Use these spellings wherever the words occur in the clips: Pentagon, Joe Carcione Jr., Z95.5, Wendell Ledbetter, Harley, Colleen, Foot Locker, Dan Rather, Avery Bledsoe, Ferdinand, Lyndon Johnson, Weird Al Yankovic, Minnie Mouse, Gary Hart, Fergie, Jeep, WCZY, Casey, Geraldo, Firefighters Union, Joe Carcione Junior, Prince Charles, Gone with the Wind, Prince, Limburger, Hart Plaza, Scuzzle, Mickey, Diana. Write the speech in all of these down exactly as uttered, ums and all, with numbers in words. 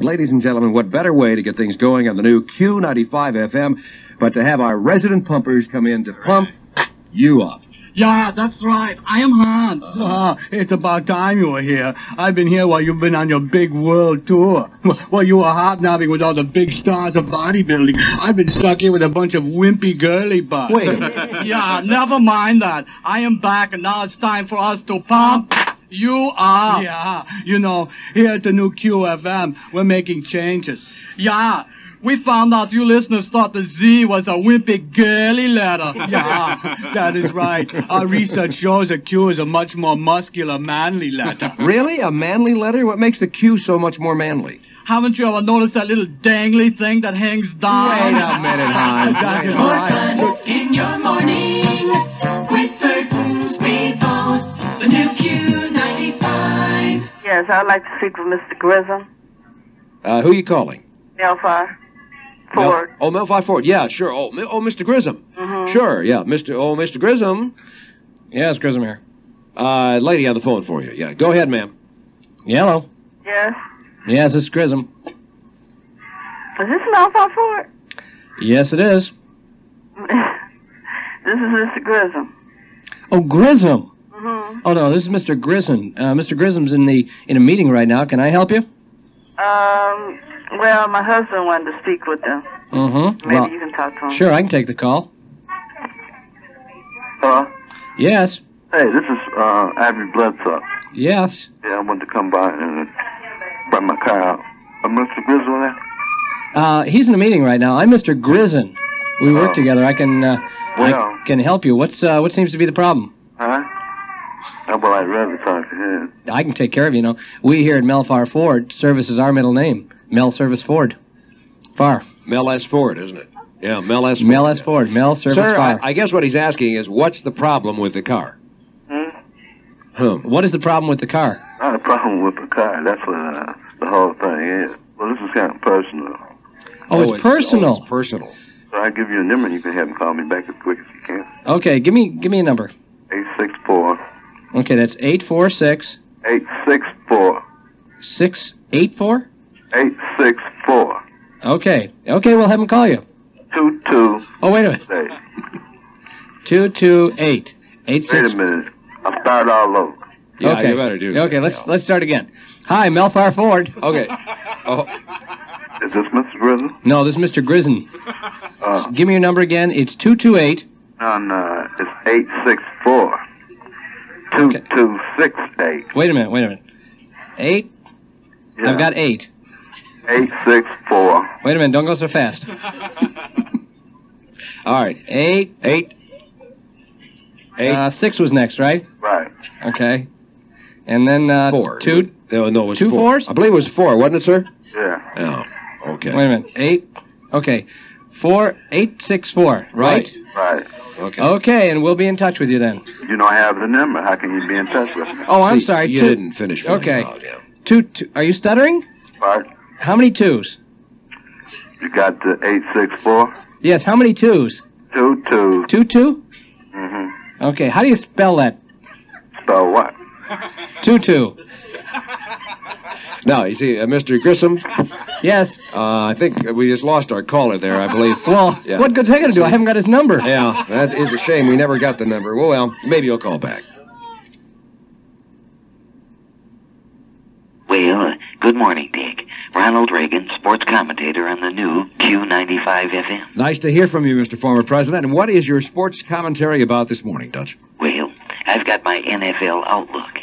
Ladies and gentlemen, what better way to get things going on the new Q ninety-five F M but to have our resident pumpers come in to pump you up. Yeah, that's right. I am Hans. Uh, uh, it's about time you were here. I've been here while you've been on your big world tour. While you were hobnobbing with all the big stars of bodybuilding, I've been stuck here with a bunch of wimpy girly butts. Wait. Yeah, never mind that. I am back, and now it's time for us to pump... You are. Yeah, you know, here at the new Q F M, we're making changes. Yeah, we found out you listeners thought the Z was a wimpy girly letter. Yeah, that is right. Our research shows a Q is a much more muscular, manly letter. Really? A manly letter? What makes the Q so much more manly? Haven't you ever noticed that little dangly thing that hangs down? Wait a minute, Hans. That is right. More fun in your morning with Burton's people, the new Q. Yes, I'd like to speak with Mister Grissom. Uh, who are you calling? Mel Farr Ford. Mel, oh, Mel Farr Ford. Yeah, sure. Oh, oh, Mister Grissom. Mm-hmm. Sure. Yeah, Mister Oh, Mister Grissom. Yeah, it's Grissom here. Uh, lady on the phone for you. Yeah, go ahead, ma'am. Yeah, hello. Yes. Yes, it's Grissom. Is this Mel Farr Ford? Yes, it is. This is Mister Grissom. Oh, Grissom. Mm-hmm. Oh, no, this is Mister Grissom. Uh, Mister Grissom's in the in a meeting right now. Can I help you? Um, well, my husband wanted to speak with him. Mm-hmm. Maybe well, you can talk to him. Sure, I can take the call. Hello? Yes. Hey, this is uh, Avery Bledsoe. Yes. Yeah, I wanted to come by and bring my car out. Is Mister Grissom there? Uh, he's in a meeting right now. I'm Mister Grissom. We work oh. together. I can uh, well, I can help you. What's uh, what seems to be the problem? Huh? Oh, well, I'd rather talk to him. I can take care of you, you know. We here at Mel Farr Ford, Service is our middle name. Mel Service Ford. Farr. Mel S. Ford, isn't it? Yeah, Mel S. Ford. Mel S. Ford. Mel Service Sir, Farr. I, I guess what he's asking is, what's the problem with the car? Hmm? Huh. What is the problem with the car? Not a problem with the car. That's what uh, the whole thing is. Well, this is kind of personal. Oh, oh it's, it's personal. Oh, it's personal. So I'll give you a number, and you can have him call me back as quick as you can. Okay, give me, give me a number. eight six four... Okay, that's eight four six. Eight six four. Six eight four. Eight six four. Okay, okay, we'll have him call you. Two two. Oh wait a minute. Eight. Two two eight eight wait six. Wait a minute. I'll start all over. Yeah, okay. You better do. Okay, that, let's yeah. let's start again. Hi, Mel Farr Ford. Okay. Oh. Is this Mister Grissom? No, this is Mister Grissom. Uh, so give me your number again. It's two two eight. No, no, it's eight six four. Two, okay. two, six, eight. Wait a minute, wait a minute. Eight? Yeah. I've got eight. Eight, six, four. Wait a minute, don't go so fast. All right, eight. Eight. Eight. Uh, six was next, right? Right. Okay. And then uh, four. Two? No, no, it was two four. fours? I believe it was four, wasn't it, sir? Yeah. Oh, okay. Wait a minute, eight. Okay. Four, eight, six, four, right? Right. right. Okay. Okay, and we'll be in touch with you then. You don't have the number. How can you be in touch with me? Oh, I'm See, sorry. You two, didn't finish. Okay. Out, yeah. Two, two. Are you stuttering? Pardon? How many twos? You got the eight, six, four? Yes, how many twos? Two, two. Two, two? Mm-hmm. Okay, how do you spell that? Spell what? Two, two. Now, you see, uh, Mister Grissom? Yes. Uh, I think we just lost our caller there, I believe. Well, yeah. What good's that going to do? I haven't got his number. Yeah, that is a shame. We never got the number. Well, well, maybe he'll call back. Well, uh, good morning, Dick. Ronald Reagan, sports commentator on the new Q ninety-five F M. Nice to hear from you, Mister Former President. And what is your sports commentary about this morning, Dutch? Well, I've got my N F L outlook.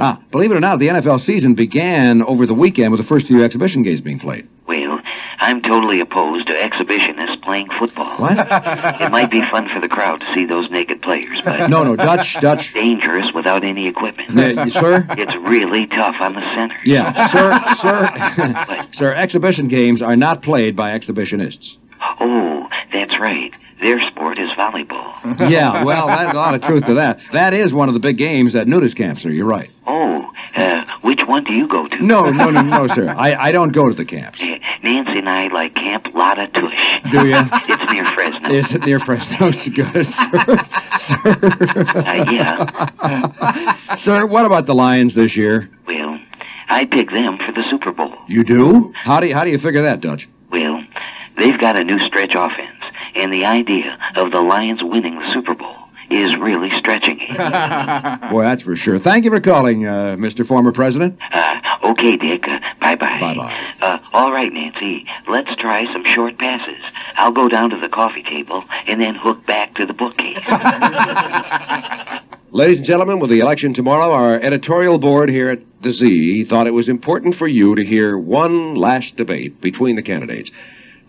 Ah, believe it or not, the N F L season began over the weekend with the first few exhibition games being played. Well, I'm totally opposed to exhibitionists playing football. What? It might be fun for the crowd to see those naked players, but... No, no, Dutch, Dutch. Dangerous without any equipment. Uh, sir? It's really tough. I'm a center. Yeah, sir, sir. But, sir, exhibition games are not played by exhibitionists. Oh, that's right. Their sport is volleyball. Yeah, well, that's a lot of truth to that. That is one of the big games at nudist camps, sir. You're right. Oh, uh, which one do you go to? No, no, no, no, sir. I, I don't go to the camps. Uh, Nancy and I like Camp Lotta Tush. Do you? It's near Fresno. Is it near Fresno? It's good, sir. Sir. Uh, yeah. Sir, what about the Lions this year? Well, I pick them for the Super Bowl. You do? How do you, how do you figure that, Dutch? Well, they've got a new stretch offense, and the idea of the Lions winning the Super Bowl is really stretching it. Boy, that's for sure. Thank you for calling, uh, Mister Former President. Uh, okay, Dick. Uh, bye-bye. Bye-bye. Uh, all right, Nancy. Let's try some short passes. I'll go down to the coffee table and then hook back to the bookcase. Ladies and gentlemen, with the election tomorrow, our editorial board here at the Z thought it was important for you to hear one last debate between the candidates.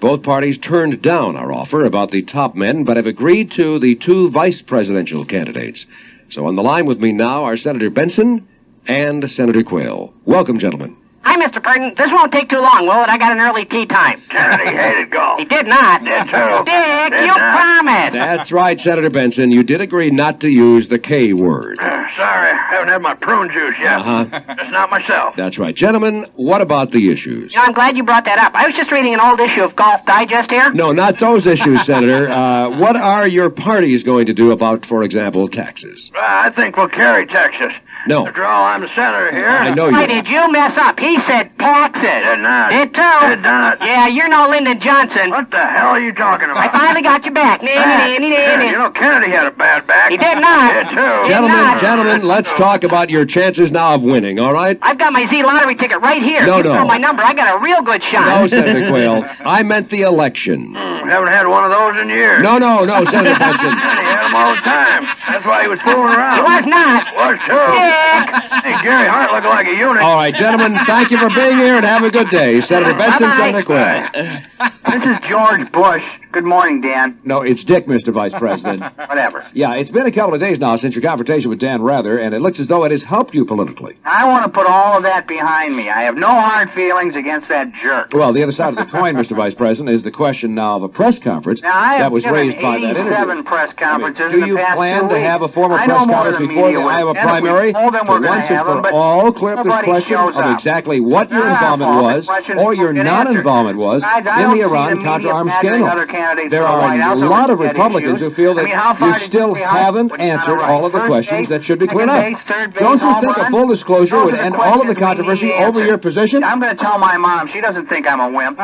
Both parties turned down our offer about the top men, but have agreed to the two vice presidential candidates. So on the line with me now are Senator Bentsen and Senator Quayle. Welcome, gentlemen. Hi, Mister Purtan. This won't take too long, will it? I got an early tea time. He hated golf. He did not. That's true. Dick, did you not. Promised. That's right, Senator Bentsen. You did agree not to use the K word. Uh, sorry, I haven't had my prune juice yet. Uh-huh. That's not myself. That's right. Gentlemen, what about the issues? You know, I'm glad you brought that up. I was just reading an old issue of Golf Digest here. No, not those issues, Senator. Uh, what are your parties going to do about, for example, taxes? Uh, I think we'll carry taxes. No. After all, I'm the senator here. I know you. Why did you mess up? He said taxes. Did not. Did too. Did not. Yeah, you're no Lyndon Johnson. What the hell are you talking about? I finally got you back. back. Yeah, you know, Kennedy had a bad back. He did not. Did too. Gentlemen, did not. gentlemen, let's talk about your chances now of winning, all right? I've got my Z lottery ticket right here. No, you no. Throw my number. I got a real good shot. No, Senator Quayle. I meant the election. Mm, haven't had one of those in years. No, no, no, Senator Bentsen. He had them all the time. That's why he was fooling around. He was not. Was too. Hey, Gary Hart looked like a unit. All right, gentlemen, thank you for being here and have a good day. Senator Bentsen, Senator Quayle. This is George Bush. Good morning, Dan. No, it's Dick, Mister Vice President. Whatever. Yeah, it's been a couple of days now since your confrontation with Dan Rather, and it looks as though it has helped you politically. I want to put all of that behind me. I have no hard feelings against that jerk. Well, the other side of the coin, Mister Vice President, is the question now of a press conference now, I have that was raised by that interview. Seven press conferences. I mean, do you in the past plan to weeks? have a formal I press conference before the Iowa primary? Them, to once and for them, all clear up this question of exactly what your involvement was or your non-involvement was in the Iran-Contra arms scandal. There are a lot of Republicans who feel that you still haven't answered all of the questions that should be cleared up. Don't you think a full disclosure would end all of the controversy over your position? I'm going to tell my mom. She doesn't think I'm a wimp.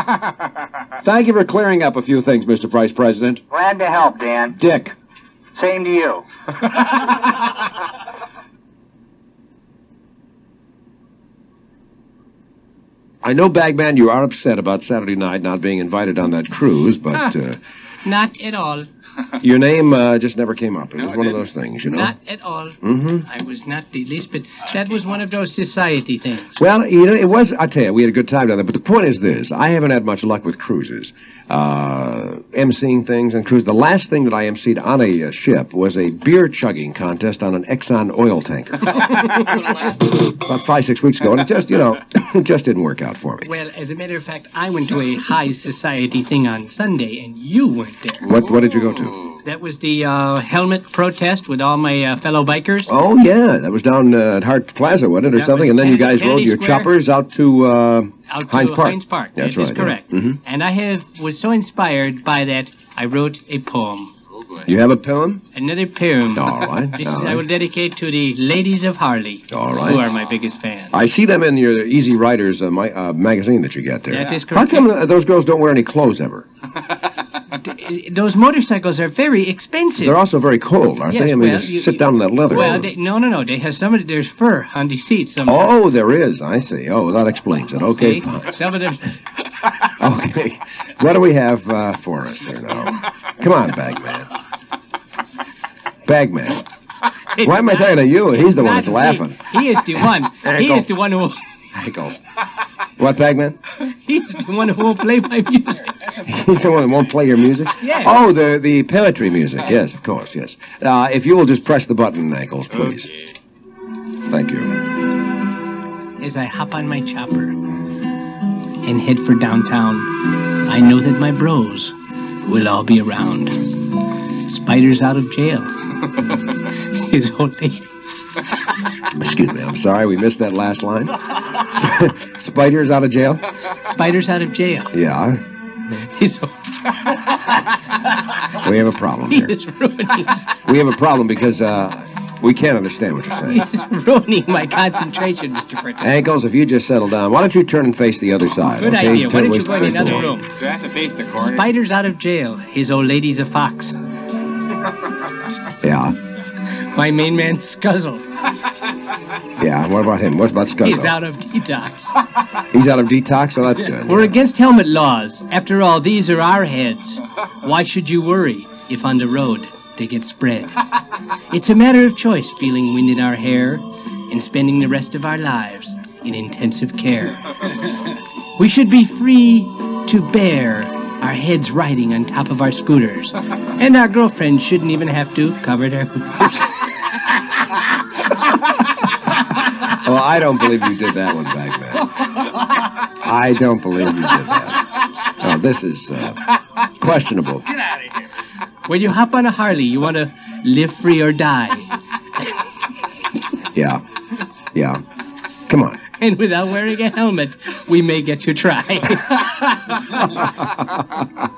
Thank you for clearing up a few things, Mister Vice President. Glad to help, Dan. Dick. Same to you. I know, Bagman, you are upset about Saturday night not being invited on that cruise, but... Uh, not at all. Your name uh, just never came up. It no, was one it of those things, you know. Not at all. Mm-hmm. I was not the least bit... That was one of those society things. Well, you know, it was... I tell you, we had a good time down there, but the point is this. I haven't had much luck with cruises. Uh, emceeing things and cruises. The last thing that I emceed on a uh, ship was a beer-chugging contest on an Exxon oil tanker. About five, six weeks ago, and it just, you know... It just didn't work out for me. Well, as a matter of fact, I went to a high society thing on Sunday, and you weren't there. What What did you go to? That was the uh, helmet protest with all my uh, fellow bikers. Oh, yeah. That was down uh, at Hart Plaza, wasn't it, or that something? And then Kennedy, you guys Kennedy rode your Square, choppers out to, uh, out to Hines Park. Hines Park. That's that right. That's correct. Yeah. Mm-hmm. And I have was so inspired by that, I wrote a poem. You have a poem? Another poem. All right. This all right. I will dedicate to the ladies of Harley, all right. who are my biggest fans. I see them in your Easy Riders uh, my, uh, magazine that you get there. That yeah. is correct. How come those girls don't wear any clothes ever? Those motorcycles are very expensive. They're also very cold, aren't yes, they? I mean, well, you, you sit down in that leather. Well, they, no, no, no. They have some of there's fur on the seats. Somewhere. Oh, there is. I see. Oh, that explains it. Okay, see? Fine. Some of them. Okay. What do we have uh, for us here now? Come on, Bagman. Bagman. It's Why am not, I talking to you? He's the one that's laughing. He, he is the one. he is the one who... Ankles. What, Bagman? He's the one who won't play my music. He's the one that won't play your music? Yes. Oh, the, the poetry music. Yes, of course, yes. Uh, if you will just press the button, Ankles, please. Okay. Thank you. As I hop on my chopper and head for downtown, I know that my bros will all be around. Spider's out of jail. His old lady. Excuse me, I'm sorry, we missed that last line. Spider's out of jail? Spider's out of jail. Yeah. He's... We have a problem here. He is ruining. We have a problem because uh, We can't understand what you're saying. It's ruining my concentration, Mister Purtan. Ankles, if you just settle down, why don't you turn and face the other side? Good okay? idea. Why don't you go in another room? Do I have to face the corner? Spider's out of jail. His old lady's a fox. Yeah? My main man, Scuzzle. Yeah, what about him? What about Scuzzle? He's out of detox. He's out of detox? Well, that's good. We're yeah. against helmet laws. After all, these are our heads. Why should you worry if on the road they get spread? It's a matter of choice, feeling wind in our hair and spending the rest of our lives in intensive care. We should be free to bear our heads riding on top of our scooters. And our girlfriends shouldn't even have to cover their hooters. Well, I don't believe you did that one back then. I don't believe you did that. No, this is uh, questionable. Get out of here. When you hop on a Harley, you want to live free or die. Yeah. Yeah. Come on. And without wearing a helmet, we may get to try.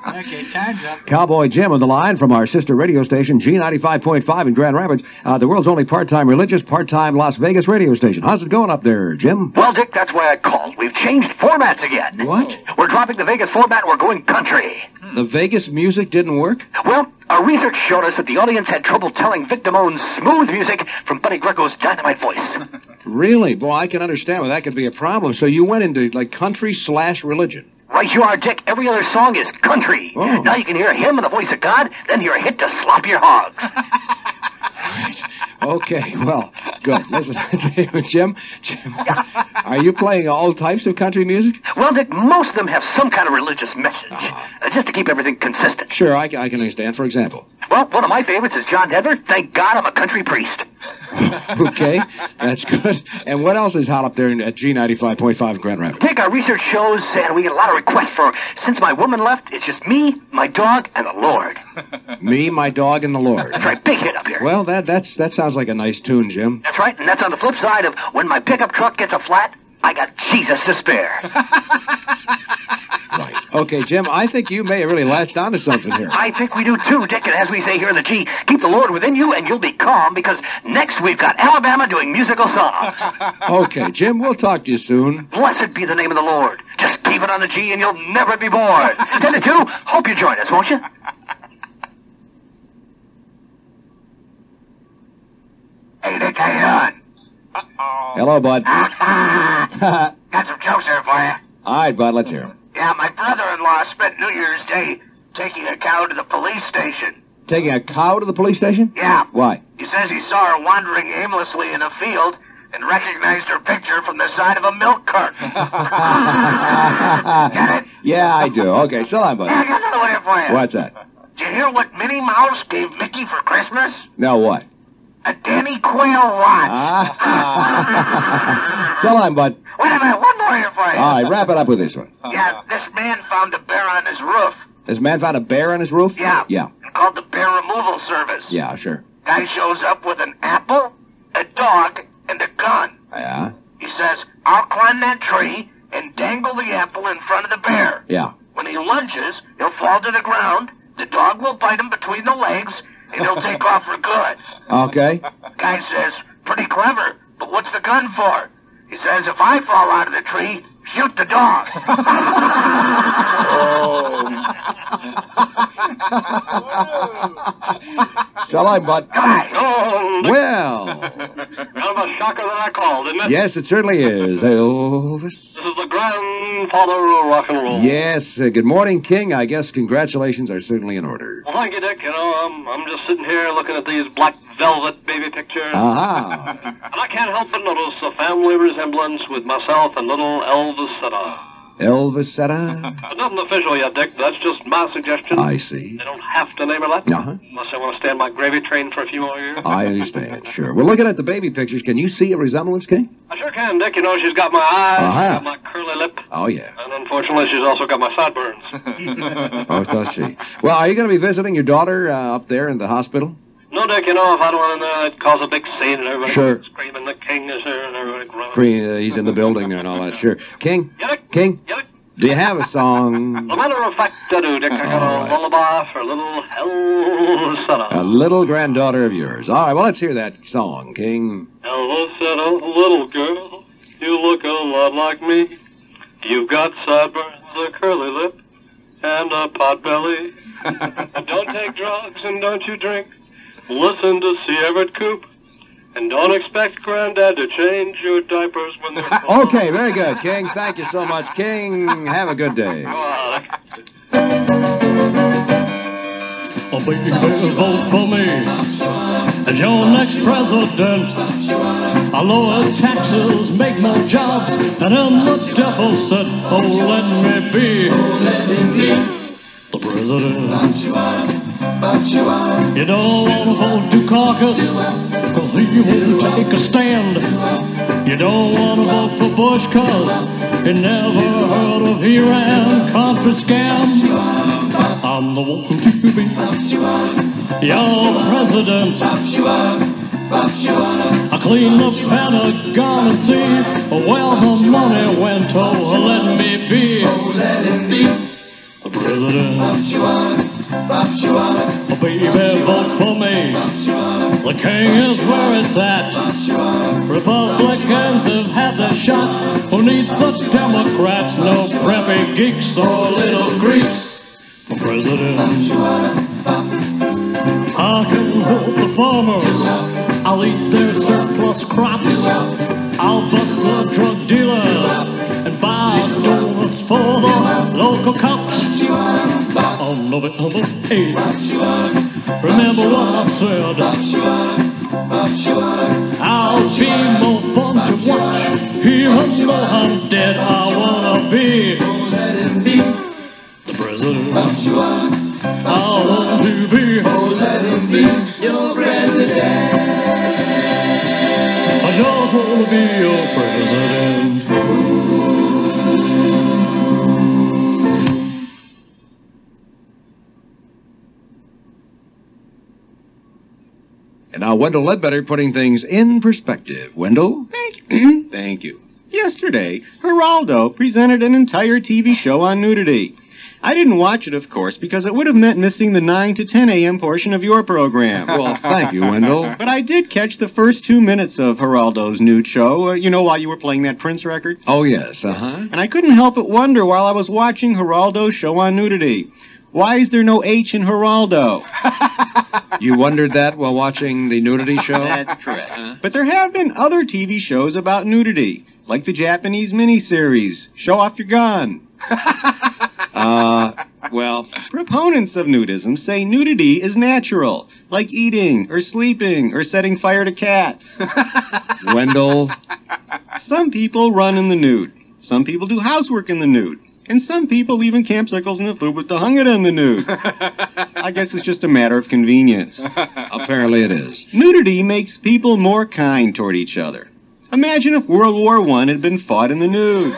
Okay, time's up. Cowboy Jim on the line from our sister radio station, G ninety-five point five in Grand Rapids, uh, the world's only part-time religious, part-time Las Vegas radio station. How's it going up there, Jim? Well, Dick, that's why I called. We've changed formats again. What? We're dropping the Vegas format and we're going country. Hmm. The Vegas music didn't work? Well, our research showed us that the audience had trouble telling Vic Damone's smooth music from Buddy Greco's dynamite voice. Really? Boy, I can understand why that could be a problem. So you went into, like, country slash religion. Right you are, Dick. Every other song is country. Oh. Now you can hear him in the voice of God, then hear a hit to slop your hogs. All right. Okay, well, good. Listen, Jim, Jim, are you playing all types of country music? Well, Dick, most of them have some kind of religious message, uh, uh, just to keep everything consistent. Sure, I, I can understand. For example? Well, one of my favorites is John Denver. Thank God I'm a country priest. Okay, that's good. And what else is hot up there at G ninety-five point five in Grand Rapids? Dick, our research shows, and we get a lot of requests for, since my woman left, it's just me, my dog, and the Lord. Me, my dog, and the Lord. That's right, big hit up here. Well, that that's that sounds like a nice tune, Jim. That's right, and that's on the flip side of when my pickup truck gets a flat, I got Jesus to spare. Right. Okay, Jim, I think you may have really latched onto something here. I think we do too, Dick, and as we say here in the G, keep the Lord within you and you'll be calm, because next we've got Alabama doing musical songs. Okay, Jim, we'll talk to you soon. Blessed be the name of the Lord. Just keep it on the G and you'll never be bored. ten to two, hope you join us, won't you? eight K on. Uh-oh. Hello, bud. Got some jokes here for you. All right, bud, let's hear them. Yeah, my brother-in-law spent New Year's Day taking a cow to the police station. Taking a cow to the police station? Yeah. Why? He says he saw her wandering aimlessly in a field and recognized her picture from the side of a milk cart. Get it? Yeah, I do. Okay, so I'm, buddy. Yeah, I got another one here for you. What's that? Did you hear what Minnie Mouse gave Mickey for Christmas? No, what? A Danny Quayle watch. So long, bud. Wait a minute, one more here for you. All right, wrap it up with this one. Yeah, this man found a bear on his roof. This man found a bear on his roof? Yeah. Yeah. Called the Bear Removal Service. Yeah, sure. Guy shows up with an apple, a dog, and a gun. Yeah. He says, I'll climb that tree and dangle the apple in front of the bear. Yeah. When he lunges, he'll fall to the ground, the dog will bite him between the legs, and he'll take off for good. Okay. Guy says, pretty clever, but what's the gun for? He says, if I fall out of the tree, shoot the dog. Oh. So I but oh, well. Hell of a shocker that I called, isn't it? Yes, it certainly is. Elvis. This is the grandfather of rock and roll. Yes. Uh, good morning, King. I guess congratulations are certainly in order. Well, thank you, Dick. You know, I'm, I'm just sitting here looking at these black velvet baby pictures. Ah. And I can't help but notice a family resemblance with myself and little Elvis Seta. Elvis Seta? It's nothing official yet, Dick. That's just my suggestion. I see. They don't have to name her that. Uh-huh. Unless I want to stay on my gravy train for a few more years. I understand, sure. Well, looking at the baby pictures, can you see a resemblance, King? I sure can, Dick. You know, she's got my eyes, uh-huh. she's got my curly lip. Oh, yeah. And unfortunately, she's also got my sideburns. Oh, does she? Well, are you going to be visiting your daughter uh, up there in the hospital? No, Dick, you know, if I don't want to know, it cause a big scene and everybody sure. screaming, the king is here and everybody running. He's in the building there and all that, sure. King? King? King? Do you have a song? A matter of fact, I do, Dick. I got a lullaby for a little Elcella. A little granddaughter of yours. All right, well, let's hear that song, King. Elcella, little girl, you look a lot like me. You've got sideburns, a curly lip, and a pot belly. Don't take drugs and don't you drink. Listen to C. Everett Koop. And don't expect Granddad to change your diapers when they're... Okay, very good, King. Thank you so much, King. Have a good day. A baby vote for me as your next president. I lower taxes, make more jobs, and then the devil said, oh, let me be. Oh, let him be. The president. You don't want to vote to caucus, cause he won't take a stand. You don't want to vote for Bush, cause you never heard of Iran-Contra scam. I'm the one to be your president. I clean the Pentagon and see where the money went. Oh, let me be the president. Oh, baby, vote for me. The king is where it's at. Republicans have had their shot. Who needs the Democrats? No preppy geeks or little Greeks. The president. I can vote the farmers. I'll eat their surplus crops. I'll bust the drug dealers and buy donuts for the local cops. On November eighth, remember what I said. I'll be more fun to watch, even though I'm dead. I wanna be the president. I want to be. Oh, let him be your president. I just wanna be your president. And now Wendell Ledbetter putting things in perspective. Wendell? Thank you. Thank you. Yesterday, Geraldo presented an entire T V show on nudity. I didn't watch it, of course, because it would have meant missing the nine to ten A M portion of your program. Well, thank you, Wendell. But I did catch the first two minutes of Geraldo's nude show, uh, you know, while you were playing that Prince record. Oh, yes, uh-huh. And I couldn't help but wonder while I was watching Geraldo's show on nudity. Why is there no H in Geraldo? You wondered that while watching the nudity show? That's correct. Huh? But there have been other T V shows about nudity, like the Japanese miniseries, Show Off Your Gun. uh, well, proponents of nudism say nudity is natural, like eating or sleeping or setting fire to cats. Wendell? Some people run in the nude. Some people do housework in the nude. And some people even campsicles in the food with the hungata in the nude. I guess it's just a matter of convenience. Apparently it is. Nudity makes people more kind toward each other. Imagine if World War One had been fought in the nude.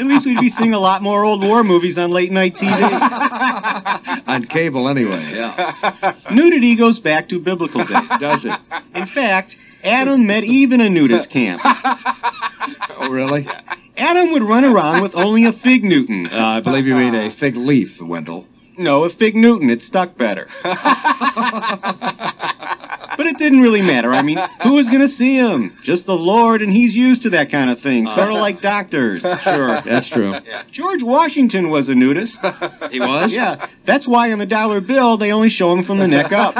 At least we'd be seeing a lot more old war movies on late-night T V. On cable, anyway, yeah. Nudity goes back to biblical days, does it? In fact, Adam met Eve in a nudist camp. Oh, really? Adam would run around with only a fig Newton. Uh, I believe you mean a fig leaf, Wendell. No, a fig Newton. It stuck better. But it didn't really matter. I mean, who was going to see him? Just the Lord, and he's used to that kind of thing. Uh, sort of like doctors. Sure. That's true. Yeah. George Washington was a nudist. He was? Yeah. That's why on the dollar bill, they only show him from the neck up.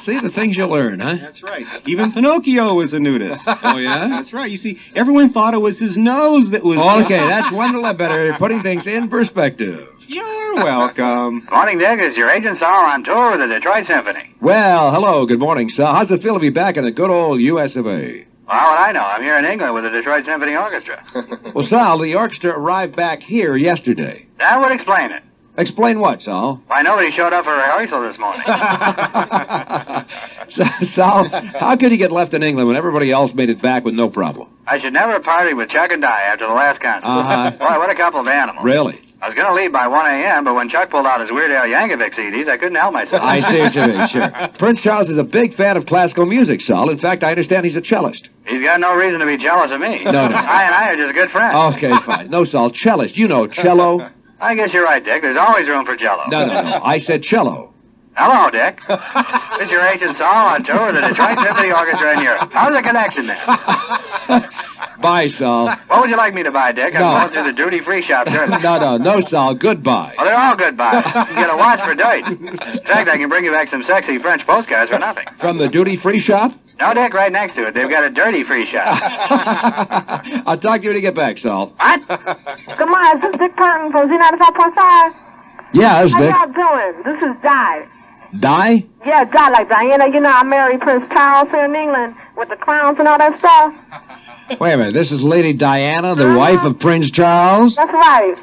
See, the things you learn, huh? That's right. Even Pinocchio was a nudist. Oh, yeah? That's right. You see, everyone thought it was his nose that was... Oh, okay, that's Wendell Ledbetter putting things in perspective. You're welcome. Good morning, Dick. Is your agent's hour on tour with the Detroit Symphony? Well, hello. Good morning, sir. How's it feel to be back in the good old U S of A? Well, how would I know? I'm here in England with the Detroit Symphony Orchestra. Well, Sal, the orchestra arrived back here yesterday. That would explain it. Explain what, Sal? Why, nobody showed up for rehearsal this morning. Sal, how could he get left in England when everybody else made it back with no problem? I should never party with Chuck and Di after the last concert. Uh-huh. Boy, what a couple of animals. Really? I was going to leave by one A M, but when Chuck pulled out his Weird Al Yankovic C Ds, I couldn't help myself. I see what you mean, sure. Prince Charles is a big fan of classical music, Sal. In fact, I understand he's a cellist. He's got no reason to be jealous of me. No, no. I and I are just good friends. Okay, fine. No, Sal, cellist. You know cello. I guess you're right, Dick. There's always room for jello. No, no, no. I said cello. Hello, Dick. Is your agent Sal on tour with the Detroit Symphony Orchestra in Europe? How's the connection there? Bye, Sal. What would you like me to buy, Dick? No. I'm going to the duty-free shop, sure. No, no, no, Sal. Goodbye. Well, they're all goodbye. You can get a watch for dirt. In fact, I can bring you back some sexy French postcards for nothing. From the duty-free shop? No, Dick, right next to it. They've got a dirty free shop. I'll talk to you when you get back, Sal. What? Good morning. This is Dick Purtan from Z ninety-five point five. Yeah, it's Dick. How y'all doing? This is Di. Di? Yeah, Di, like Diana. You know, I married Prince Charles here in England with the crowns and all that stuff. Wait a minute. This is Lady Diana, the uh, wife of Prince Charles? That's right.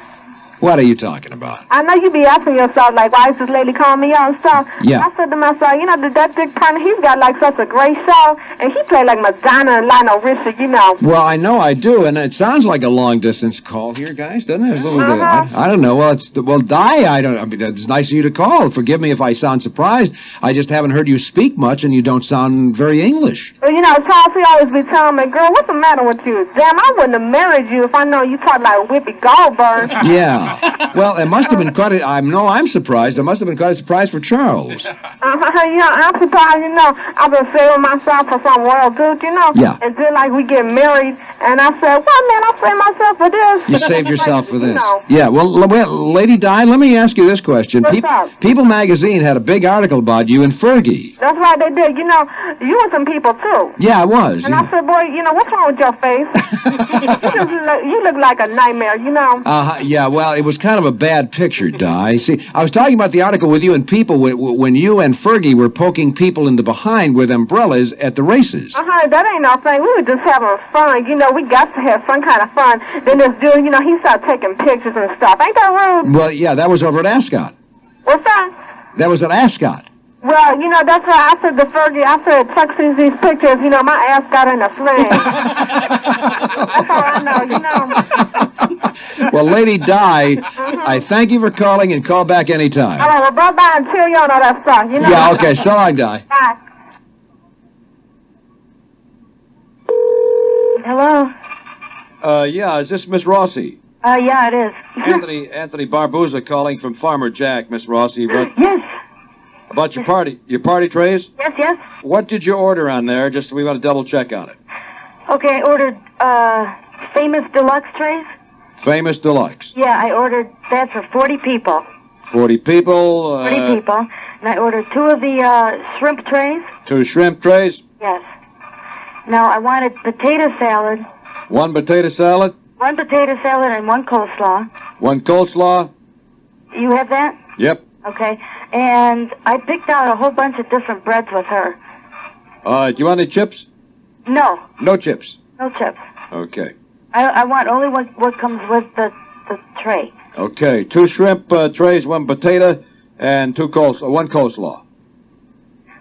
What are you talking about? I know you be asking yourself, like, why is this lady calling me out and stuff? Yeah. I said to myself, you know, that Dick Purtan, he's got, like, such a great show, and he played, like, Madonna and Lionel Richie, you know. Well, I know I do, and it sounds like a long-distance call here, guys, doesn't it? It's a little uh-huh. bit, I, I don't know. Well, it's, well, Di, I don't, I mean, it's nice of you to call. Forgive me if I sound surprised. I just haven't heard you speak much, and you don't sound very English. Well, you know, Charles, he always be telling me, girl, what's the matter with you? Damn, I wouldn't have married you if I know you talk like Whoopi Goldberg. Yeah. Well, it must have been quite a, I know I'm surprised. It must have been quite a surprise for Charles. Uh, yeah, I'm surprised, you know. I've been saving myself for some world dude, you know. Yeah. And then, like, we get married, and I said, well, man, I'll save myself for this. You saved yourself like, for this. You know. Yeah, well, well, Lady Di, let me ask you this question. Pe up? People magazine had a big article about you and Fergie. That's right, they did. You know, you were some people, too. Yeah, I was. And yeah. I said, boy, you know, what's wrong with your face? you, look, you look like a nightmare, you know. Uh, yeah, well, it was kind of a bad picture, Di. See, I was talking about the article with you and people when you and Fergie were poking people in the behind with umbrellas at the races. Uh-huh, that ain't no thing. We were just having fun. You know, we got to have some kind of fun. Then this dude, you know, he started taking pictures and stuff. Ain't that rude? Well, yeah, that was over at Ascot. What's that? That was at Ascot. Well, you know, that's why I said to Fergie, I said, Chuck sees these pictures, you know, my ass got in a sling. That's how I know, you know. Well, Lady Di, mm-hmm. I thank you for calling and call back anytime. All right, well, bye-bye and cheerio and all that stuff, you know. Yeah, okay, so long, Di. Bye. Hello? Uh, yeah, is this Miss Rossi? Uh, yeah, it is. Anthony, Anthony Barbuza calling from Farmer Jack, Miss Rossi. But... Yes. About your party, your party trays? Yes, yes. What did you order on there? Just so we want to double check on it. Okay, I ordered uh, famous deluxe trays. Famous deluxe. Yeah, I ordered that for forty people. Forty people. Uh, forty people, and I ordered two of the uh, shrimp trays. Two shrimp trays. Yes. Now I wanted potato salad. One potato salad. One potato salad and one coleslaw. One coleslaw. You have that? Yep. Okay, and I picked out a whole bunch of different breads with her. Uh, do you want any chips? No. No chips? No chips. Okay. I, I want only what, what comes with the, the tray. Okay, two shrimp uh, trays, one potato, and two coles- one coleslaw.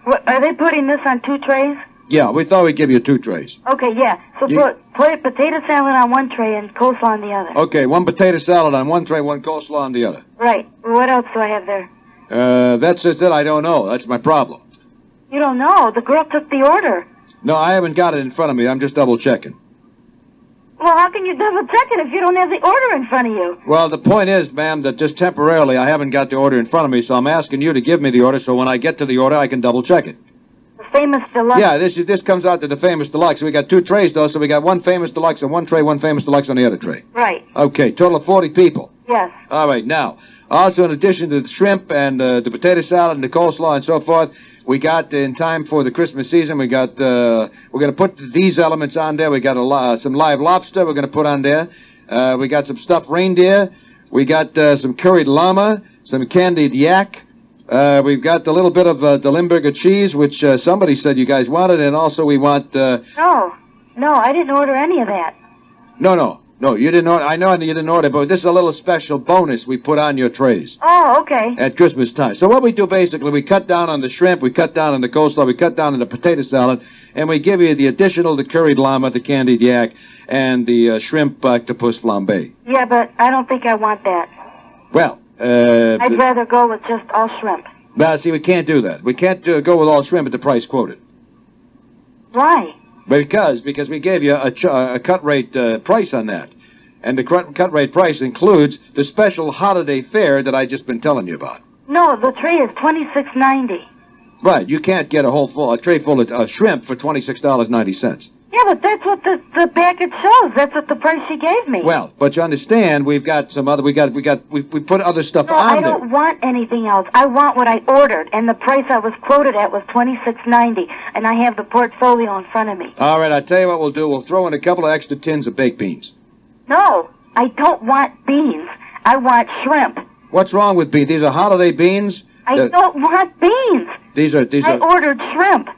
What, are they putting this on two trays? Yeah, we thought we'd give you two trays. Okay, yeah. So you... put, put potato salad on one tray and coleslaw on the other. Okay, one potato salad on one tray, one coleslaw on the other. Right. What else do I have there? Uh, that's just it. I don't know. That's my problem. You don't know? The girl took the order. No, I haven't got it in front of me. I'm just double-checking. Well, how can you double-check it if you don't have the order in front of you? Well, the point is, ma'am, that just temporarily I haven't got the order in front of me, so I'm asking you to give me the order so when I get to the order I can double-check it. Famous deluxe. Yeah, this is this comes out to the famous deluxe. We got two trays though, so we got one famous deluxe on one tray, one famous deluxe on the other tray. Right. Okay, total of forty people. Yes. All right. Now, also in addition to the shrimp and uh, the potato salad and the coleslaw and so forth, we got in time for the Christmas season. We got uh, we're going to put these elements on there. We got a, uh, some live lobster. We're going to put on there. Uh, we got some stuffed reindeer. We got uh, some curried llama, some candied yak. Uh, we've got a little bit of uh, the Limburger cheese, which uh, somebody said you guys wanted, and also we want... Uh, no, no, I didn't order any of that. No, no, no, you didn't order. I know you didn't order, but this is a little special bonus we put on your trays. Oh, okay. At Christmas time. So what we do basically, we cut down on the shrimp, we cut down on the coleslaw, we cut down on the potato salad, and we give you the additional, the curried llama, the candied yak, and the uh, shrimp octopus flambé. Yeah, but I don't think I want that. Well... Uh, I'd rather go with just all shrimp. Now, see, we can't do that. We can't uh, go with all shrimp at the price quoted. Why? Because because we gave you a, ch a cut rate uh, price on that. And the cut, cut rate price includes the special holiday fare that I just been telling you about. No, the tray is twenty-six ninety. Right, you can't get a whole full, a tray full of uh, shrimp for twenty-six dollars and ninety cents. Yeah, but that's what the, the package shows. That's what the price she gave me. Well, but you understand, we've got some other, we got, we got, we, we put other stuff no, on there. I don't there. want anything else. I want what I ordered, and the price I was quoted at was twenty-six ninety, and I have the portfolio in front of me. All right, I'll tell you what we'll do. We'll throw in a couple of extra tins of baked beans. No, I don't want beans. I want shrimp. What's wrong with beans? These are holiday beans. I They're... don't want beans. These are, these I are... ordered shrimp.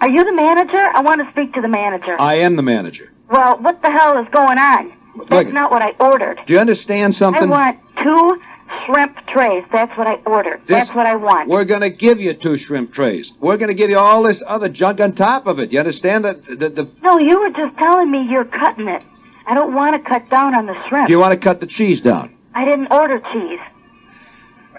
Are you the manager? I want to speak to the manager. I am the manager. Well, what the hell is going on? That's Look, not what I ordered. Do you understand something? I want two shrimp trays. That's what I ordered. This, That's what I want. We're going to give you two shrimp trays. We're going to give you all this other junk on top of it. You understand that? The, the... No, you were just telling me you're cutting it. I don't want to cut down on the shrimp. Do you want to cut the cheese down? I didn't order cheese.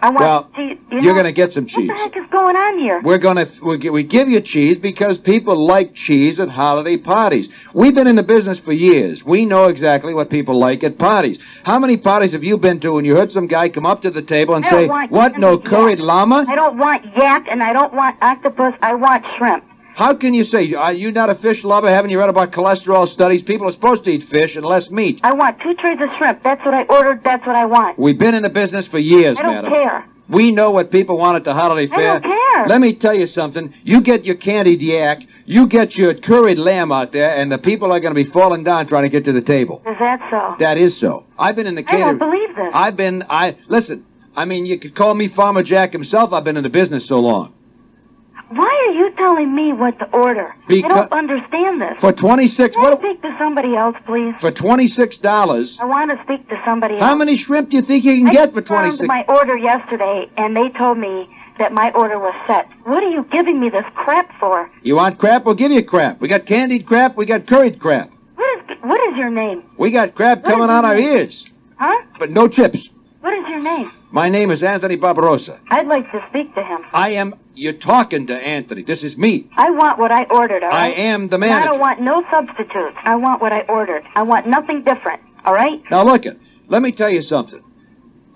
I want well, cheese, you know, you're going to get some cheese. What the heck is going on here? We're going to we give you cheese because people like cheese at holiday parties. We've been in the business for years. We know exactly what people like at parties. How many parties have you been to when you heard some guy come up to the table and say, "What? No curried llama?" I don't want yak and I don't want octopus. I want shrimp. How can you say, are you not a fish lover? Haven't you read about cholesterol studies? People are supposed to eat fish and less meat. I want two trays of shrimp. That's what I ordered. That's what I want. We've been in the business for years, madam. I don't care. We know what people want at the holiday fair. I don't care. Let me tell you something. You get your candied yak, you get your curried lamb out there, and the people are going to be falling down trying to get to the table. Is that so? That is so. I've been in the candy. I don't believe this. I've been, I, listen, I mean, you could call me Farmer Jack himself. I've been in the business so long. Why are you telling me what to order? Because I don't understand this. For twenty-six, can I what? Speak to somebody else, please. For twenty-six dollars. I want to speak to somebody else. How many shrimp do you think you can I get for twenty-six? I confirmed my order yesterday, and they told me that my order was set. What are you giving me this crap for? You want crap? We'll give you crap. We got candied crap. We got curried crap. What is what is your name? We got crap coming out our ears. Huh? But no chips. What is your name? My name is Anthony Barbarossa. I'd like to speak to him. I am... You're talking to Anthony. This is me. I want what I ordered, all right? I am the manager. I don't want no substitutes. I want what I ordered. I want nothing different, all right? Now, look, it. let me tell you something.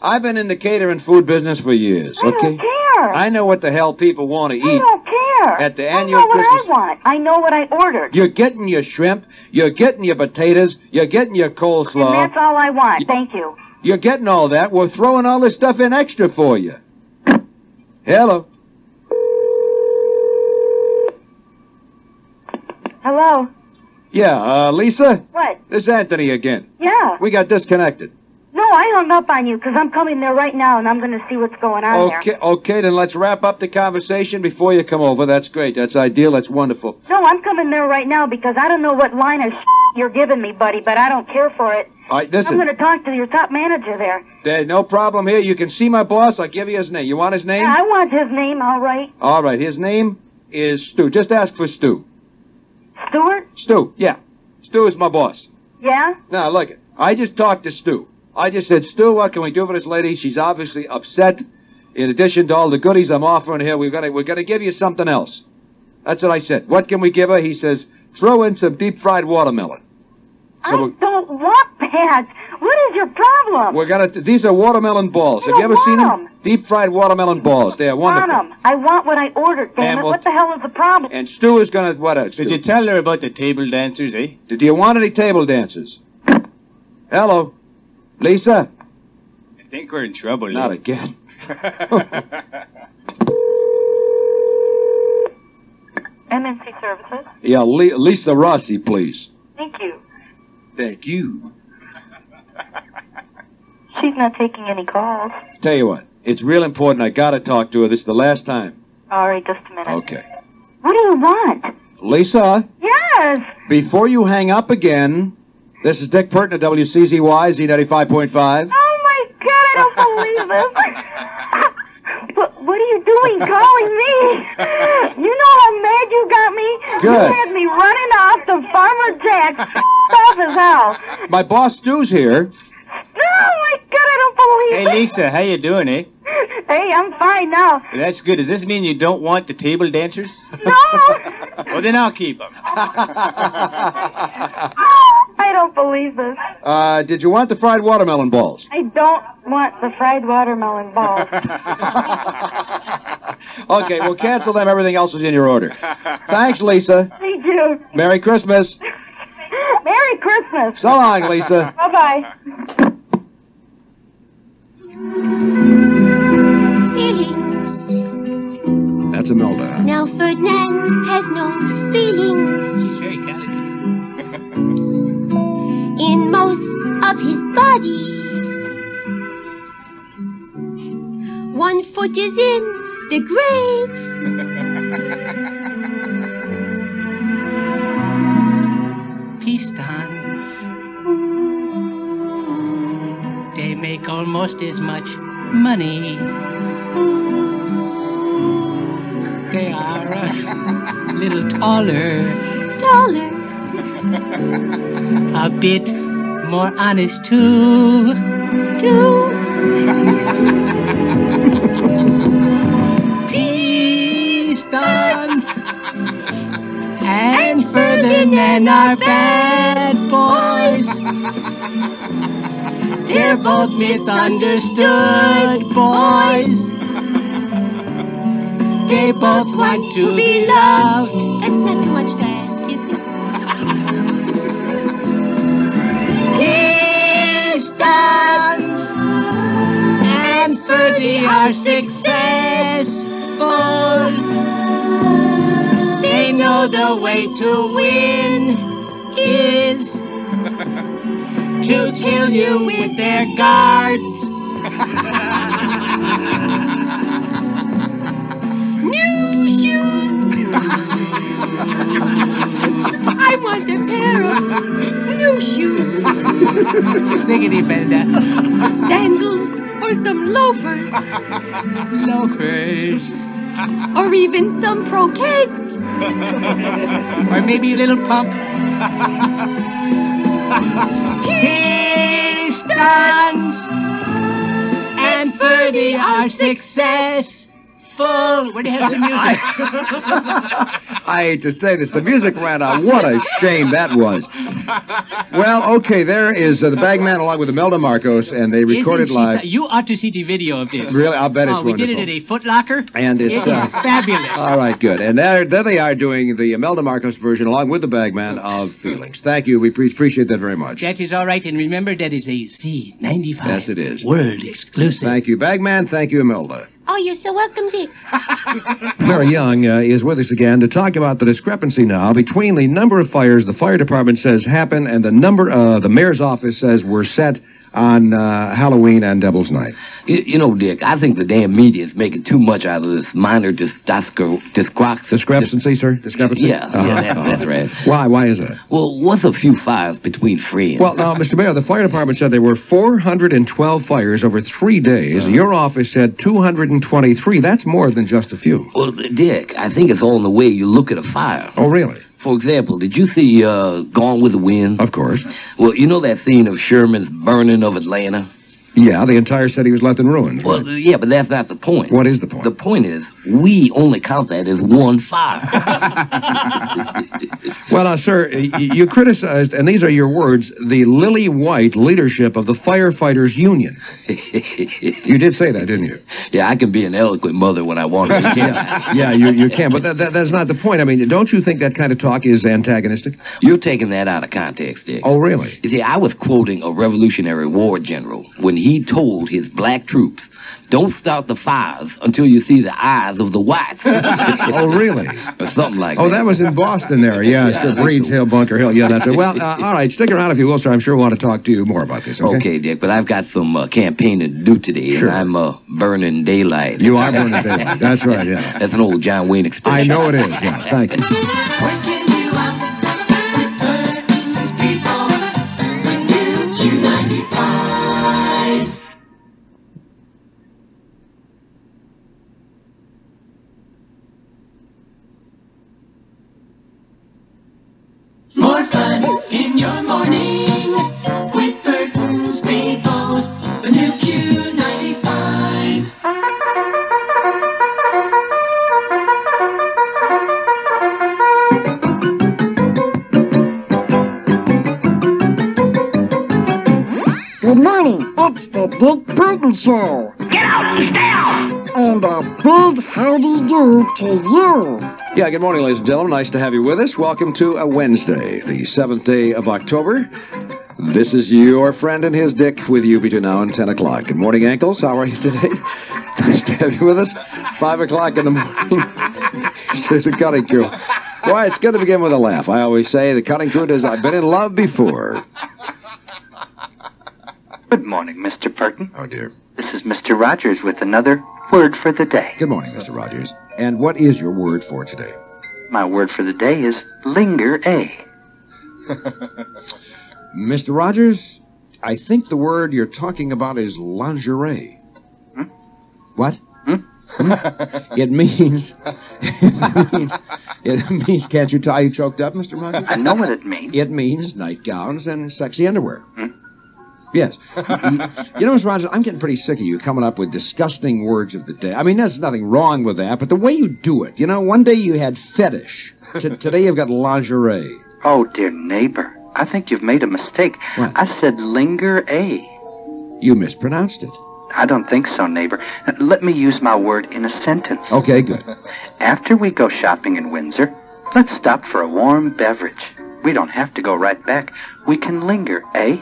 I've been in the catering food business for years, I okay? I don't care. I know what the hell people want to eat. I don't care. At the annual Christmas... I know what I want. I know what I ordered. You're getting your shrimp. You're getting your potatoes. You're getting your coleslaw. And that's all I want. You... Thank you. You're getting all that. We're throwing all this stuff in extra for you. Hello. Hello. Yeah, uh, Lisa? What? This is Anthony again. Yeah. We got disconnected. No, I hung up on you because I'm coming there right now and I'm going to see what's going on okay, there. Okay, then let's wrap up the conversation before you come over. That's great. That's ideal. That's wonderful. No, I'm coming there right now because I don't know what line of shit you're giving me, buddy, but I don't care for it. All right, listen. I'm going to talk to your top manager there. There's no problem here. You can see my boss. I'll give you his name. You want his name? Yeah, I want his name, all right. All right. His name is Stu. Just ask for Stu. Stuart? Stu, yeah. Stu is my boss. Yeah? Now, look, it. I just talked to Stu. I just said, Stu, what can we do for this lady? She's obviously upset. In addition to all the goodies I'm offering here, we've got to, we've got to give you something else. That's what I said. What can we give her? He says, throw in some deep-fried watermelon. So I we'll, don't want that. What is your problem? We're gonna. These are watermelon balls. Have you ever seen them? them? Deep fried watermelon balls. They are wonderful. I want them. I want what I ordered. Damn it! We'll, what the hell is the problem? And Stu is gonna. What else? Did Stu? you tell her about the table dancers, eh? Did you want any table dancers? Hello, Lisa. I think we're in trouble. Not Lee. again. M N C Services. Yeah, Le Lisa Rossi, please. Thank you. Thank you. She's not taking any calls. Tell you what, it's real important. I gotta talk to her. This is the last time. All right, just a minute. Okay. What do you want? Lisa? Yes? Before you hang up again, this is Dick Purtan, W C Z Y, Z ninety-five point five. Oh, my God, I don't believe this. What, what are you doing calling me? You know how mad you got me? Good. You had me running off to Farmer Jack's. My boss, Stu's here. Oh, my God, I don't believe it. Hey, Lisa, how you doing, eh? Hey, I'm fine now. Well, that's good. Does this mean you don't want the table dancers? No. Well, then I'll keep them. I don't believe this. Uh, did you want the fried watermelon balls? I don't want the fried watermelon balls. Okay, we'll cancel them. Everything else is in your order. Thanks, Lisa. Thank you. Merry Christmas. Merry Christmas. So long, Lisa. Bye-bye. Feelings. That's Imelda. Now Ferdinand has no feelings. He's very talented. In most of his body. One foot is in the grave. Pistons. Ooh. They make almost as much money. Ooh. They are a little taller. Taller. A bit more honest, too. Too. Pistons and Ferdinand are bad boys. They're both misunderstood boys. They both want to be loved. That's not too much to ask. Pistons and Fergie are successful. They know the way to win is to kill you with their guards. New shoes. I want a pair of new shoes. Sing it, Imelda. Sandals or some loafers. Loafers. Or even some brocades. Or maybe a little pump. Pistons and Fergie are success. Full. Where the hell's the music? I, I hate to say this. The music ran out. What a shame that was. Well, okay, there is uh, the Bagman along with Imelda Marcos, and they recorded live. So, you ought to see the video of this. Really? I'll bet oh, it's we wonderful. We did it at a Foot Locker. And it's it uh, fabulous. All right, good. And there, there they are doing the Imelda Marcos version along with the Bagman of Feelings. Thank you. We pre appreciate that very much. That is all right. And remember, that is a Z ninety-five. Yes, it is. World exclusive. Thank you, Bagman. Thank you, Imelda. Oh, you're so welcome, Dick. Mary Young uh, is with us again to talk about the discrepancy now between the number of fires the fire department says happen and the number uh, the mayor's office says were set on uh, Halloween and Devil's Night. You, you know, Dick, I think the damn media is making too much out of this minor dis discro discrepancy. Discrepancy, sir? Discrepancy? Yeah, uh-huh. yeah that, that's right. Why? Why is that? Well, what's a few fires between friends? Well, now, Mister Mayor, the fire department said there were four hundred twelve fires over three days. Uh-huh. Your office said two hundred twenty-three. That's more than just a few. Well, Dick, I think it's all in the way you look at a fire. Oh, really? For example, did you see uh, Gone with the Wind? Of course. Well, you know that scene of Sherman's burning of Atlanta? Yeah, the entire city was left in ruins. Well, right? Yeah, but that's not the point. What is the point? The point is, we only count that as one fire. Well, uh, sir, you criticized, and these are your words, the lily-white leadership of the Firefighters Union. You did say that, didn't you? Yeah, I can be an eloquent mother when I want to. Yeah, yeah you, you can, but that, that, that's not the point. I mean, don't you think that kind of talk is antagonistic? You're taking that out of context, Dick. Oh, really? You see, I was quoting a Revolutionary War general when he He told his black troops, don't start the fires until you see the eyes of the whites. Oh, really? Or something like oh, that. Oh, that was in Boston there. Yeah, yeah, sure. Breed's Hill, Bunker Hill. Yeah, that's it. Well, uh, all right, stick around if you will, sir. I'm sure we want to talk to you more about this, okay? Okay, Dick, but I've got some uh, campaigning to do today, sure. And I'm uh, burning daylight. You are burning daylight. That's right, yeah. That's an old John Wayne expression. I know it is, yeah. Thank you. Q ninety-five. Good morning, it's the Dick Purtan Show. Get out! Stay out! And a big howdy-do to you. Yeah, good morning, ladies and gentlemen. Nice to have you with us. Welcome to a Wednesday, the seventh day of October. This is your friend and his Dick with you between now and ten o'clock. Good morning, Ankles. How are you today? Nice to have you with us. five o'clock in the morning. Here's the cutting crew. Boy, it's good to begin with a laugh. I always say the cutting crew does I've been in love before. Good morning, Mister Purtan. Oh, dear. This is Mister Rogers with another word for the day. Good morning, Mister Rogers. And what is your word for today? My word for the day is linger a. Mister Rogers, I think the word you're talking about is lingerie. Hmm? What? Hmm? It means, it means, it means, can't you tell you choked up, Mister Rogers? I know what it means. It means nightgowns and sexy underwear. Hmm? Yes. You know, Mister Rogers, I'm getting pretty sick of you coming up with disgusting words of the day. I mean, there's nothing wrong with that, but the way you do it, you know, one day you had fetish. T today you've got lingerie. Oh, dear neighbor, I think you've made a mistake. What? I said linger-a. You mispronounced it. I don't think so, neighbor. Let me use my word in a sentence. Okay, good. After we go shopping in Windsor, let's stop for a warm beverage. We don't have to go right back. We can linger, eh?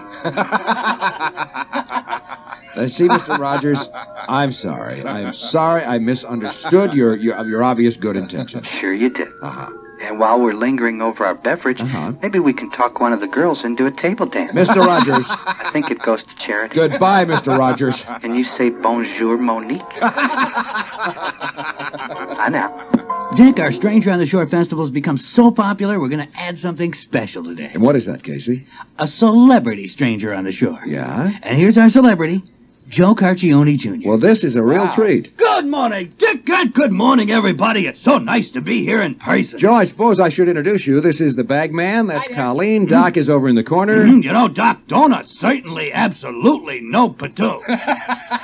See, Mister Rogers, I'm sorry. I'm sorry I misunderstood your, your, your obvious good intention. Sure you did. Uh-huh. And while we're lingering over our beverage, uh-huh. maybe we can talk one of the girls into a table dance. Mister Rogers. I think it goes to charity. Goodbye, Mister Rogers. Can you say bonjour, Monique? I know. Dick, our Stranger on the Shore festival has become so popular, we're going to add something special today. And what is that, Casey? A celebrity Stranger on the Shore. Yeah? And here's our celebrity, Joe Carcione Junior Well, this is a real wow. treat. Good morning, Dick, and good morning, everybody. It's so nice to be here in person. Joe, I suppose I should introduce you. This is the bag man. That's Hi, Colleen. Mm-hmm. Doc is over in the corner. Mm-hmm. You know, Doc, donuts, certainly, absolutely, no patoo.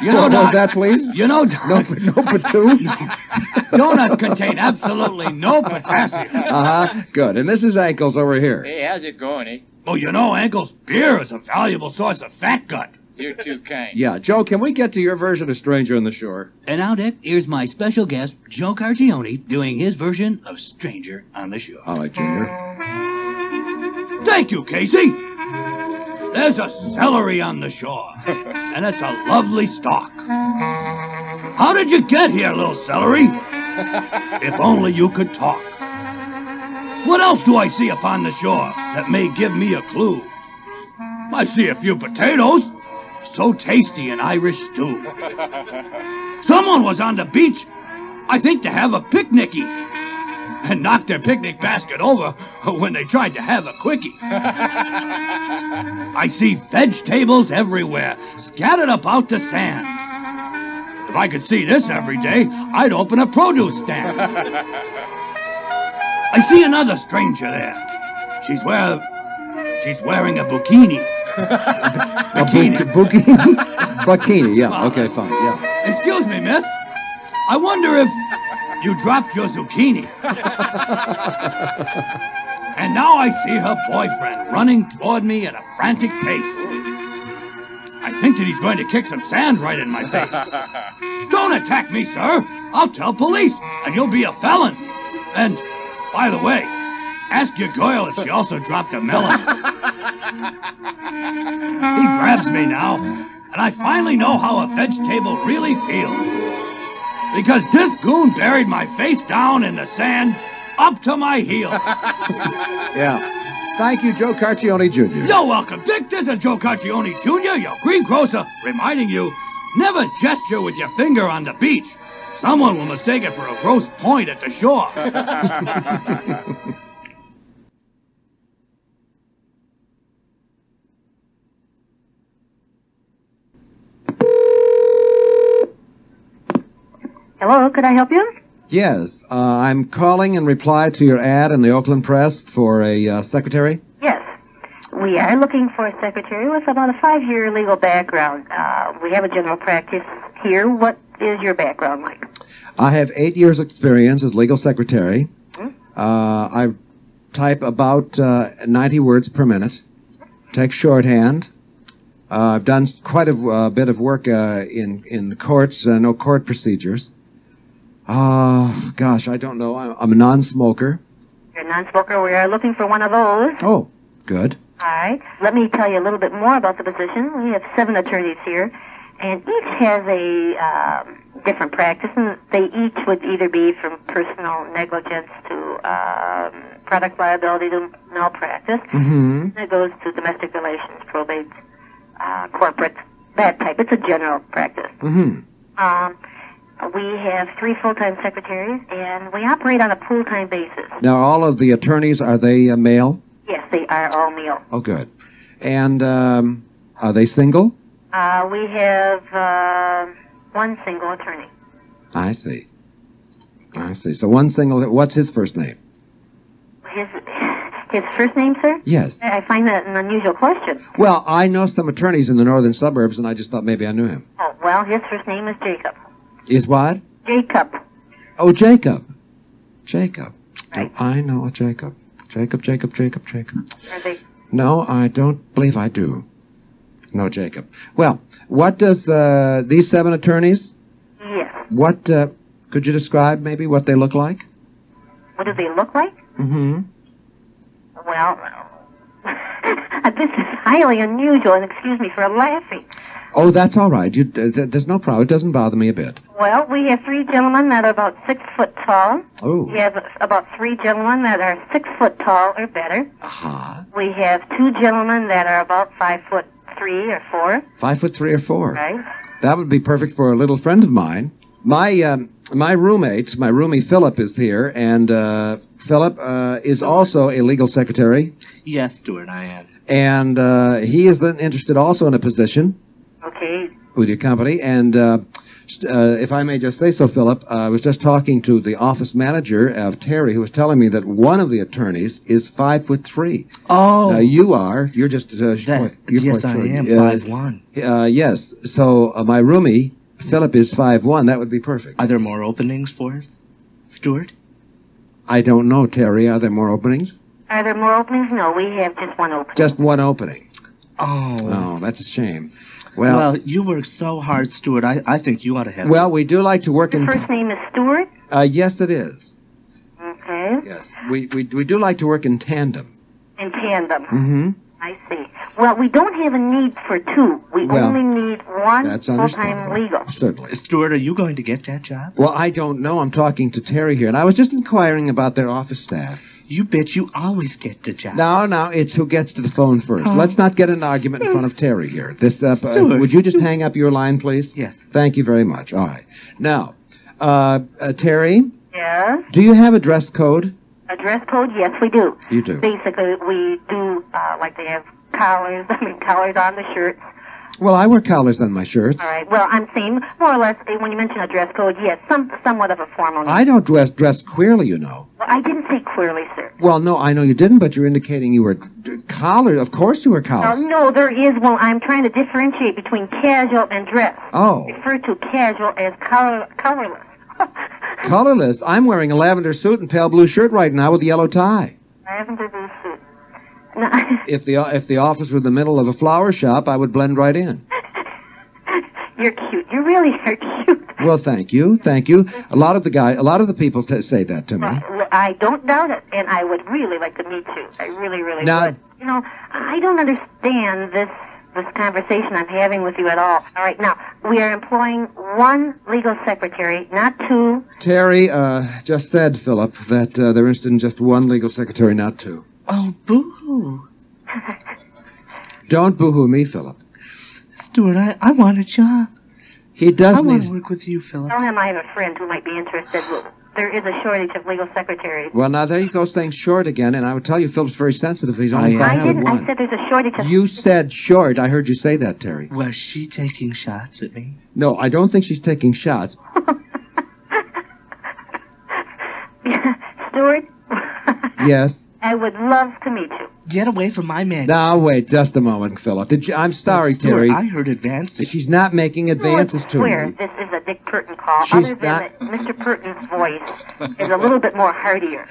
You know, Doc, that, please? You know, Doc. No, no patoo? Donuts contain absolutely no potassium. Uh-huh, good. And this is Ankles over here. Hey, how's it going, eh? Oh, you know, Ankles, beer is a valuable source of fat gut. You're too kind. Yeah, Joe, can we get to your version of Stranger on the Shore? And now, Dick, here's my special guest, Joe Carcione, doing his version of Stranger on the Shore. All right, Junior. Thank you, Casey. There's a celery on the shore, and it's a lovely stalk. How did you get here, little celery? If only you could talk. What else do I see upon the shore that may give me a clue? I see a few potatoes. So tasty an Irish stew. Someone was on the beach, I think, to have a picnicky, and knocked their picnic basket over when they tried to have a quickie. I see vegetables everywhere, scattered about the sand. If I could see this every day, I'd open a produce stand. I see another stranger there. She's wear, she's wearing a bikini. A bikini. Bikini? Bikini, yeah. Okay, fine, yeah. Excuse me, miss. I wonder if you dropped your zucchini. And now I see her boyfriend running toward me at a frantic pace. I think that he's going to kick some sand right in my face. Don't attack me, sir. I'll tell police, and you'll be a felon. And, by the way, ask your girl if she also dropped a melon. He grabs me now, and I finally know how a vegetable really feels. Because this goon buried my face down in the sand up to my heels. Yeah. Thank you, Joe Carcione Junior You're welcome, Dick. This is Joe Carcione Junior, your greengrocer, reminding you, never gesture with your finger on the beach. Someone will mistake it for a gross point at the shore. Hello, could I help you? Yes, uh, I'm calling in reply to your ad in the Oakland Press for a uh, secretary. Yes, we are looking for a secretary with about a five-year legal background. Uh, we have a general practice here. What is your background like? I have eight years' experience as legal secretary. Hmm? Uh, I type about uh, ninety words per minute, take shorthand. Uh, I've done quite a uh, bit of work uh, in in the courts, uh, no court procedures. Uh, gosh, I don't know. I'm, I'm a non-smoker. You're a non-smoker. We are looking for one of those. Oh, good. All right. Let me tell you a little bit more about the position. We have seven attorneys here, and each has a uh, different practice, and they each would either be from personal negligence to um, product liability to malpractice. Mm-hmm. It goes to domestic relations, probate. Uh, corporate, that type. It's a general practice. Mm-hmm. Um, we have three full-time secretaries, and we operate on a full-time basis. Now, all of the attorneys, are they uh, male? Yes, they are all male. Oh, good. And um, are they single? Uh, we have uh, one single attorney. I see. I see. So one single, what's his first name? His His first name, sir? Yes. I find that an unusual question. Well, I know some attorneys in the northern suburbs, and I just thought maybe I knew him. Oh, well, his first name is Jacob. Is what? Jacob. Oh, Jacob. Jacob. Right. Do I know a Jacob? Jacob, Jacob, Jacob, Jacob. Are they? No, I don't believe I do. No, Jacob. Well, what does uh, these seven attorneys? Yes. What, uh, could you describe maybe what they look like? What do they look like? Mm-hmm. Well, this is highly unusual, and excuse me for laughing. Oh, that's all right. You, uh, there's no problem. It doesn't bother me a bit. Well, we have three gentlemen that are about six foot tall. Oh. We have about three gentlemen that are six foot tall or better. Uh-huh. We have two gentlemen that are about five foot three or four. Five foot three or four. Right. That would be perfect for a little friend of mine. My um, my roommate, my roomie Philip, is here, and... Uh, Philip uh, is also a legal secretary. Yes, Stuart, I am. And uh, he is then interested also in a position. Okay. With your company. And uh, uh, if I may just say so, Philip, uh, I was just talking to the office manager of Terry, who was telling me that one of the attorneys is five foot three. Oh. Now, you are. You're just... Uh, that, you're yes, I short. am. Five uh, one. Uh, yes. So uh, my roomie, Philip, is five one. That would be perfect. Are there more openings for us, Stuart? I don't know, Terry. Are there more openings? Are there more openings? No, we have just one opening. Just one opening. Oh. Oh, that's a shame. Well, well you work so hard, Stuart. I, I think you ought to have Well, it. we do like to work Your in... Your first name is Stuart? Uh, yes, it is. Okay. Yes. We, we, we do like to work in tandem. In tandem. Mm-hmm. I see. Well, we don't have a need for two. We well, only need one full-time legal. Certainly. Stuart, are you going to get that job? Well, I don't know. I'm talking to Terry here, and I was just inquiring about their office staff. You bet you always get the job. No, no, it's who gets to the phone first. Oh. Let's not get an argument in front of Terry here. This, uh, Stuart, uh, would you just hang up your line, please? Yes. Thank you very much. All right. Now, uh, uh, Terry? Yes? Do you have a dress code? A dress code? Yes, we do. You do. Basically, we do uh, like they have collars. I mean, collars on the shirts. Well, I wear collars on my shirts. All right. Well, I'm saying more or less when you mention a dress code, yes, some somewhat of a formal. I don't dress dress queerly, you know. Well, I didn't say queerly, sir. Well, no, I know you didn't, but you're indicating you were collars. Of course, you were collars. Uh, no, there is. Well, I'm trying to differentiate between casual and dress. Oh. I refer to casual as color colorless. Colorless. I'm wearing a lavender suit and pale blue shirt right now with a yellow tie. Lavender blue suit. No. If the if the office were in the middle of a flower shop, I would blend right in. You're cute. You really are cute. Well, thank you, thank you. A lot of the guy, a lot of the people t say that to me. Well, I don't doubt it, and I would really like to meet you. I really, really now, would. You know, I don't understand this. This conversation I'm having with you at all. All right, now, we are employing one legal secretary, not two. Terry uh, just said, Philip, that uh, they're interested in just one legal secretary, not two. Oh, boo-hoo. Don't boo-hoo me, Philip. Stuart, I, I want a job. He does I need... I want to work with you, Philip. Tell him I have a friend who might be interested. There is a shortage of legal secretaries. Well, now, there you go saying short again, and I would tell you Philip's very sensitive. He's only oh, yeah. I didn't. One. I said there's a shortage of... You said short. I heard you say that, Terry. Was she taking shots at me? No, I don't think she's taking shots. Stuart? Yes? I would love to meet you. Get away from my man. Now, wait just a moment, Philip. Did you, I'm sorry, Stuart, Terry. I heard advances. She's not making advances no, to me. This is a Dick Purtan call, She's other than that Mister Purtan's voice is a little bit more heartier.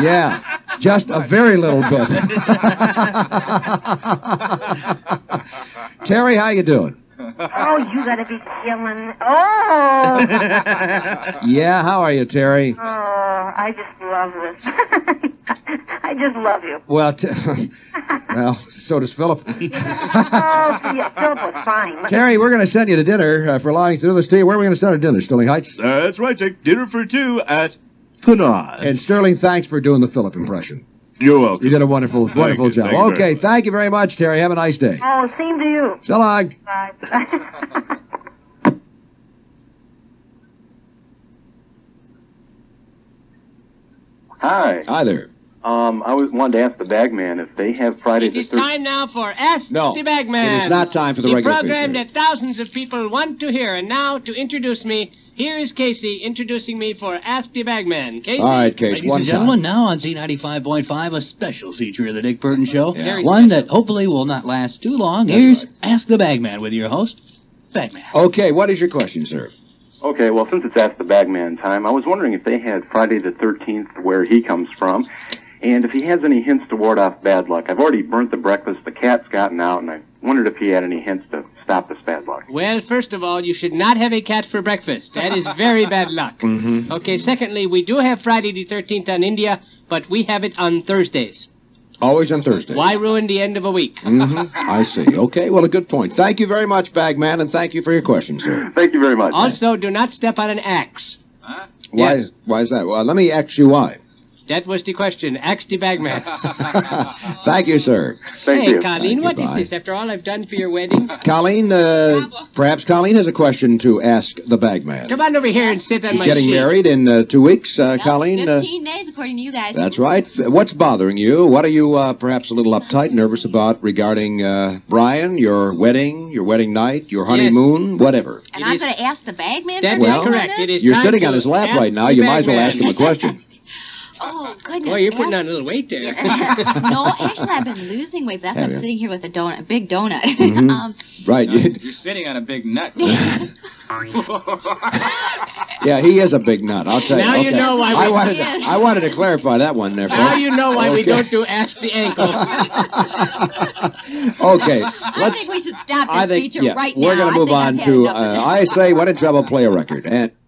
Yeah, just a very little bit. Terry, how you doing? Oh, you gotta be killing. Oh! Yeah, how are you, Terry? Oh, I just love this. I just love you. Well, t well, so does Philip. Oh, yeah, Philip was fine. Terry, we're gonna send you to dinner uh, for allowing us to do this to you. Where are we gonna send our dinner, Sterling Heights? Uh, that's right, Dick. Dinner for two at Panage. And Sterling, thanks for doing the Philip impression. You're welcome. You did a wonderful, wonderful job. Thank okay, thank you very much, Terry. Have a nice day. Oh, same to you. So long. Bye. Hi. Hi there. Um, I always wanted to ask the Bagman if they have Friday the thirteenth. It is time now for Ask no, the Bagman. It is not time for the, the regular feature. The program that thousands of people want to hear. And now, to introduce me, here is Casey introducing me for Ask the Bagman. Casey. All right, Casey. Ladies one and gentlemen, time. Now on Z ninety-five point five, a special feature of the Dick Purtan Show. Yeah. One special. That hopefully will not last too long. That's Here's right. Ask the Bagman with your host, Bagman. Okay, what is your question, sir? Okay, well, since it's Ask the Bagman time, I was wondering if they had Friday the thirteenth, where he comes from, and if he has any hints to ward off bad luck. I've already burnt the breakfast, the cat's gotten out, and I wondered if he had any hints to stop this bad luck. Well, first of all, you should not have a cat for breakfast. That is very bad luck. Mm-hmm. Okay, secondly, we do have Friday the thirteenth on India, but we have it on Thursdays. Always on Thursdays. Why ruin the end of a week? Mm-hmm. I see. Okay, well, a good point. Thank you very much, Bagman, and thank you for your question, sir. Thank you very much. Also, do not step on an axe. Huh? Why, yes. is, why is that? Well, let me ask you why. That was the question. Axe the Bagman. Thank you, sir. Thank hey, you. Colleen, Thank what you, is bye. This after all I've done for your wedding? Colleen, uh, perhaps Colleen has a question to ask the Bagman. Come on over here and sit on She's my getting sheet. Married in uh, two weeks, uh, well, Colleen. fifteen uh, days, according to you guys. That's right. What's bothering you? What are you uh, perhaps a little uptight, nervous about regarding uh, Brian, your wedding, your wedding night, your honeymoon, yes. whatever? And it I'm going to ask the Bagman that for That is correct. It is You're sitting on his lap right now. You might as well ask him a question. Oh, goodness. Boy, you're putting on a little weight there. No, actually, I've been losing weight, but that's Have why I'm you? Sitting here with a donut, a big donut. Mm-hmm. um, right. No, you're sitting on a big nut. Yeah, he is a big nut, I'll tell you. Now okay. you know why we I wanted, to, I wanted to clarify that one there, folks. Now you know why okay. we don't do Ask the Ankles. Okay. I let's, think we should stop this feature yeah, right we're now. We're going to move on to uh, I Say What in Trouble, Play a Record. And...